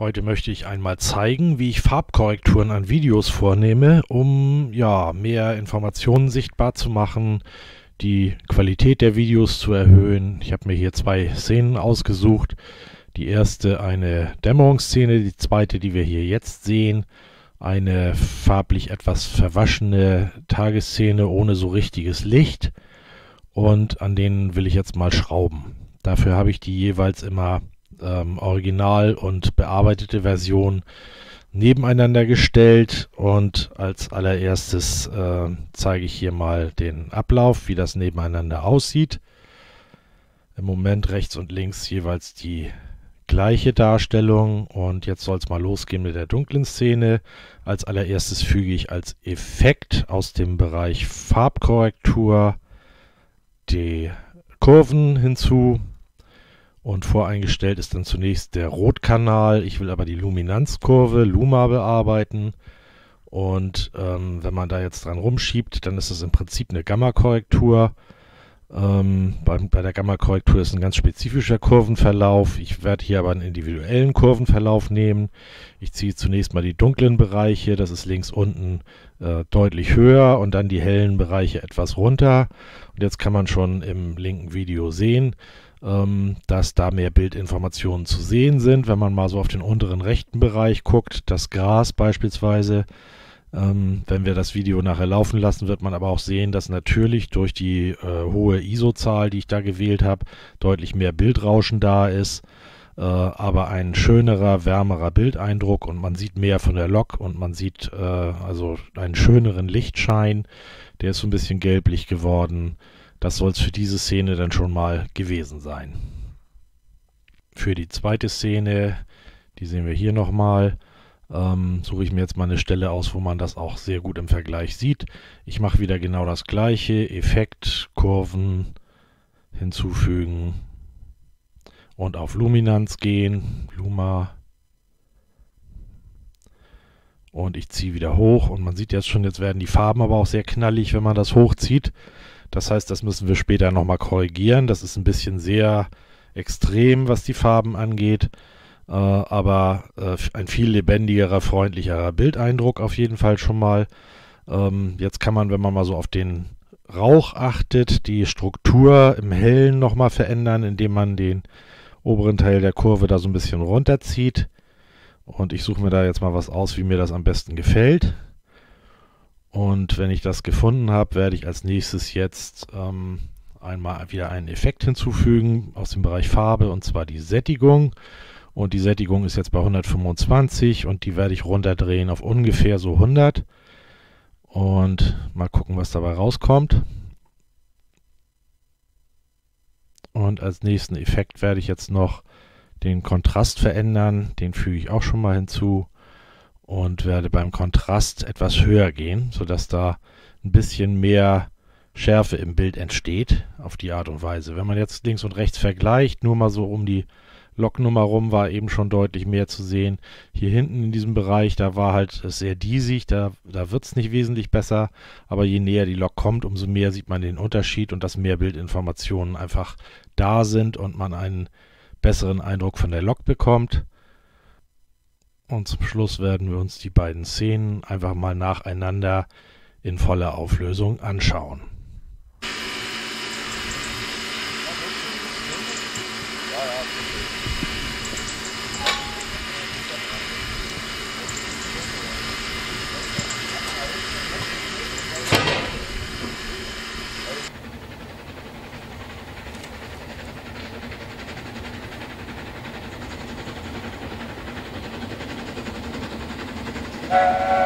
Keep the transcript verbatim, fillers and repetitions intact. Heute möchte ich einmal zeigen, wie ich Farbkorrekturen an Videos vornehme, um ja, mehr Informationen sichtbar zu machen, die Qualität der Videos zu erhöhen. Ich habe mir hier zwei Szenen ausgesucht. Die erste eine Dämmerungsszene, die zweite, die wir hier jetzt sehen, eine farblich etwas verwaschene Tagesszene ohne so richtiges Licht. Und an denen will ich jetzt mal schrauben. Dafür habe ich die jeweils immer Ähm, Original und bearbeitete Version nebeneinander gestellt und als allererstes äh, zeige ich hier mal den Ablauf, wie das nebeneinander aussieht. Im Moment rechts und links jeweils die gleiche Darstellung und jetzt soll es mal losgehen mit der dunklen Szene. Als allererstes füge ich als Effekt aus dem Bereich Farbkorrektur die Kurven hinzu. Und voreingestellt ist dann zunächst der Rotkanal. Ich will aber die Luminanzkurve, Luma, bearbeiten. Und ähm, wenn man da jetzt dran rumschiebt, dann ist es im Prinzip eine Gamma-Korrektur. Ähm, bei, bei der Gamma-Korrektur ist ein ganz spezifischer Kurvenverlauf. Ich werde hier aber einen individuellen Kurvenverlauf nehmen. Ich ziehe zunächst mal die dunklen Bereiche, das ist links unten äh, deutlich höher und dann die hellen Bereiche etwas runter. Und jetzt kann man schon im linken Video sehen, dass da mehr Bildinformationen zu sehen sind. Wenn man mal so auf den unteren rechten Bereich guckt, das Gras beispielsweise, ähm, wenn wir das Video nachher laufen lassen, wird man aber auch sehen, dass natürlich durch die äh, hohe I S O-Zahl, die ich da gewählt habe, deutlich mehr Bildrauschen da ist, äh, aber ein schönerer, wärmerer Bildeindruck und man sieht mehr von der Lok und man sieht äh, also einen schöneren Lichtschein, der ist so ein bisschen gelblich geworden. Das soll es für diese Szene dann schon mal gewesen sein. Für die zweite Szene, die sehen wir hier nochmal, ähm, suche ich mir jetzt mal eine Stelle aus, wo man das auch sehr gut im Vergleich sieht. Ich mache wieder genau das gleiche, Effekt, Kurven hinzufügen und auf Luminanz gehen, Luma. Und ich ziehe wieder hoch und man sieht jetzt schon, jetzt werden die Farben aber auch sehr knallig, wenn man das hochzieht. Das heißt, das müssen wir später nochmal korrigieren. Das ist ein bisschen sehr extrem, was die Farben angeht, äh, aber äh, ein viel lebendigerer, freundlicherer Bildeindruck auf jeden Fall schon mal. Ähm, jetzt kann man, wenn man mal so auf den Rauch achtet, die Struktur im Hellen nochmal verändern, indem man den oberen Teil der Kurve da so ein bisschen runterzieht. Und ich suche mir da jetzt mal was aus, wie mir das am besten gefällt. Und wenn ich das gefunden habe, werde ich als nächstes jetzt ähm, einmal wieder einen Effekt hinzufügen aus dem Bereich Farbe, und zwar die Sättigung. Und die Sättigung ist jetzt bei hundertfünfundzwanzig und die werde ich runterdrehen auf ungefähr so hundert. Und mal gucken, was dabei rauskommt. Und als nächsten Effekt werde ich jetzt noch den Kontrast verändern. Den füge ich auch schon mal hinzu. Und werde beim Kontrast etwas höher gehen, sodass da ein bisschen mehr Schärfe im Bild entsteht, auf die Art und Weise. Wenn man jetzt links und rechts vergleicht, nur mal so um die Loknummer rum, war eben schon deutlich mehr zu sehen. Hier hinten in diesem Bereich, da war halt sehr diesig, da, da wird es nicht wesentlich besser. Aber je näher die Lok kommt, umso mehr sieht man den Unterschied und dass mehr Bildinformationen einfach da sind und man einen besseren Eindruck von der Lok bekommt. Und zum Schluss werden wir uns die beiden Szenen einfach mal nacheinander in voller Auflösung anschauen. Uh...